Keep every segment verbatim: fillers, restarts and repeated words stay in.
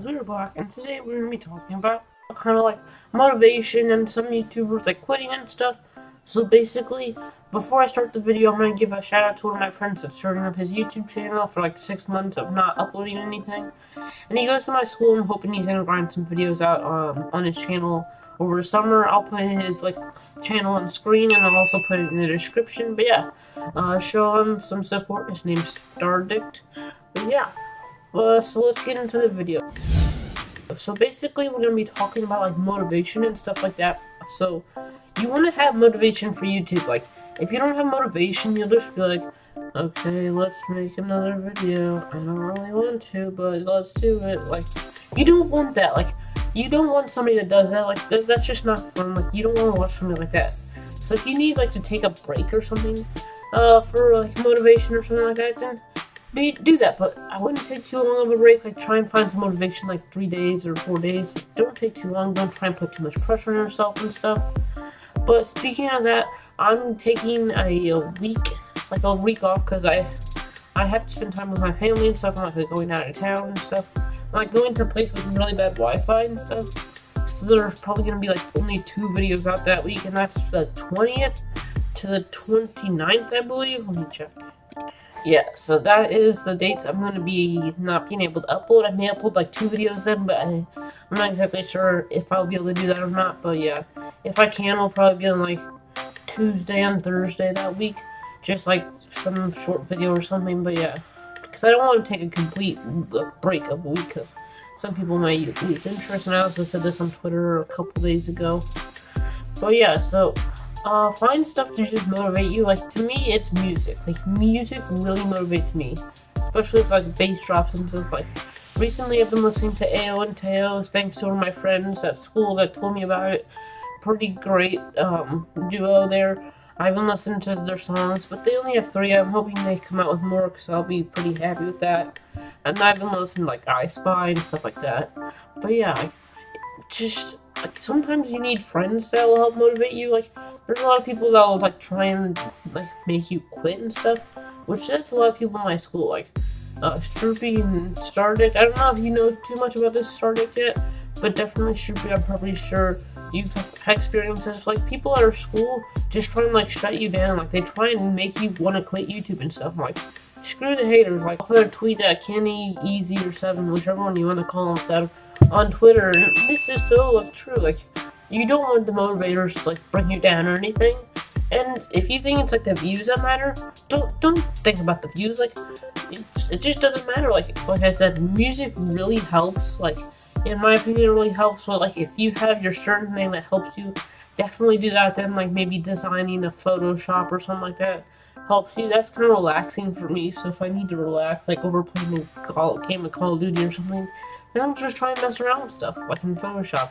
Zooterblock, and today we're going to be talking about kind of like motivation and some YouTubers like quitting and stuff. So basically, before I start the video, I'm going to give a shout out to one of my friends that's starting up his YouTube channel for like six months of not uploading anything. And he goes to my school, and hoping he's going to grind some videos out um, on his channel over the summer. I'll put his like channel on screen, and I'll also put it in the description. But yeah, uh, show him some support. His name's Stardick. But yeah. Uh, so let's get into the video. So basically we're going to be talking about like motivation and stuff like that. So you want to have motivation for YouTube. Like if you don't have motivation, you'll just be like, okay, let's make another video. I don't really want to, but let's do it. Like you don't want that. Like you don't want somebody that does that. Like th that's just not fun. Like you don't want to watch something like that. So if you need like to take a break or something uh, for like motivation or something like that, then do that, but I wouldn't take too long of a break. Like try and find some motivation like three days or four days. Don't take too long. Don't try and put too much pressure on yourself and stuff. But speaking of that, I'm taking a, a week, like a week off, because I I have to spend time with my family and stuff. I'm like going out of town and stuff. I'm like going to a place with really bad Wi-Fi and stuff. So there's probably gonna be like only two videos out that week, and that's the twentieth to the twenty-ninth, I believe. Let me check. Yeah, so that is the dates I'm going to be not being able to upload. I may upload like two videos then, but I, I'm not exactly sure if I'll be able to do that or not. But yeah, if I can, I'll probably be on like Tuesday and Thursday that week. Just like some short video or something, but yeah. Because I don't want to take a complete break of a week, because some people might lose interest. And I also said this on Twitter a couple days ago. But yeah, so... Uh, find stuff to just motivate you. Like to me, it's music. Like music really motivates me, especially if like bass drops and stuff. Like recently, I've been listening to A O and Tails. Thanks to one of my friends at school that told me about it. Pretty great um, duo there. I've been listening to their songs, but they only have three. I'm hoping they come out with more, because I'll be pretty happy with that. And I've been listening to like ISpy and stuff like that. But yeah, like, just. Like, sometimes you need friends that will help motivate you. Like, there's a lot of people that will, like, try and, like, make you quit and stuff. Which, that's a lot of people in my school. Like, uh, Stroopy and Stardick. I don't know if you know too much about this Stardick yet. But definitely Stroopy, I'm probably sure you've had experiences. Like, people at our school just try and, like, shut you down. Like, they try and make you want to quit YouTube and stuff. I'm like, screw the haters. Like, I'll put a tweet at Kenny, Easy, or Seven, whichever one you want to call them, Seven. On Twitter, and this is so like, true. Like, you don't want the motivators to like bring you down or anything. And if you think it's like the views that matter, don't don't think about the views. Like, it, it just doesn't matter. Like, like I said, music really helps. Like, in my opinion, it really helps. But like, if you have your certain thing that helps you, definitely do that. Then like maybe designing a Photoshop or something like that helps you. That's kind of relaxing for me. So if I need to relax, like over playing a call, game of Call of Duty or something, then I'm just trying to mess around with stuff, like in Photoshop.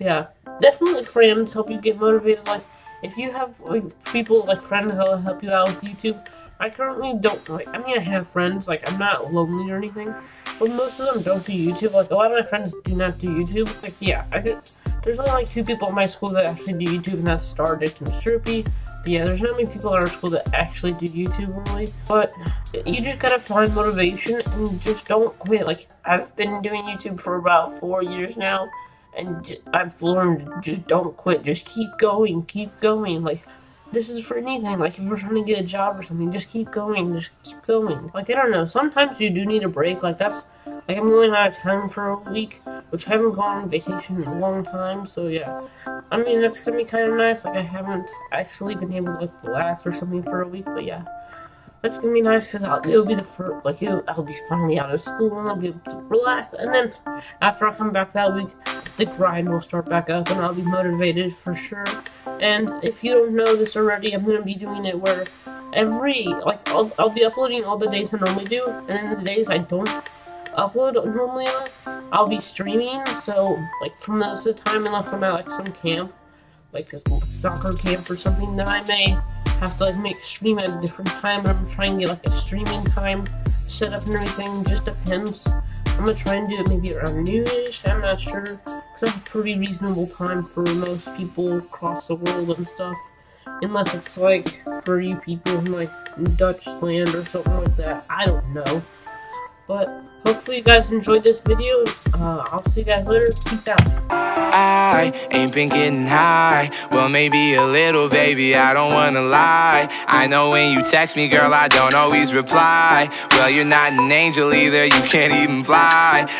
Yeah, definitely friends help you get motivated. Like, if you have like, people, like friends that'll help you out with YouTube. I currently don't, like, I mean I have friends, like I'm not lonely or anything, but most of them don't do YouTube. Like, a lot of my friends do not do YouTube. Like, yeah, I could, there's only like two people in my school that actually do YouTube, and that's Stardick and Stroopy. Yeah, there's not many people in our school that actually do YouTube really, but you just gotta find motivation and just don't quit. Like, I've been doing YouTube for about four years now, and I've learned just don't quit. Just keep going, keep going. Like, this is for anything. Like, if you're trying to get a job or something, just keep going, just keep going. Like, I don't know, sometimes you do need a break. Like, that's, like, I'm going out of town for a week, which I haven't gone on vacation in a long time, so yeah. I mean, that's gonna be kind of nice. Like, I haven't actually been able to, like, relax or something for a week, but yeah. That's gonna be nice, because it'll be the first, like, it'll, I'll be finally out of school, and I'll be able to relax, and then after I come back that week, the grind will start back up, and I'll be motivated for sure. And if you don't know this already, I'm gonna be doing it where every, like, I'll, I'll be uploading all the days I normally do, and then the days I don't upload normally on, I'll be streaming. So, like, for most of the time, unless I'm at, like, some camp, like this soccer camp or something, that I may have to, like, make stream at a different time, but I'm trying to get, like, a streaming time set up and everything. Just depends. I'm gonna try and do it maybe around noonish. I'm not sure, because that's a pretty reasonable time for most people across the world and stuff, unless it's, like, for you people in, like, Dutchland or something like that. I don't know. But hopefully you guys enjoyed this video. Uh, I'll see you guys later. Peace out. I ain't been getting high. Well, maybe a little, baby, I don't wanna lie. I know when you text me, girl, I don't always reply. Well, you're not an angel either, you can't even fly.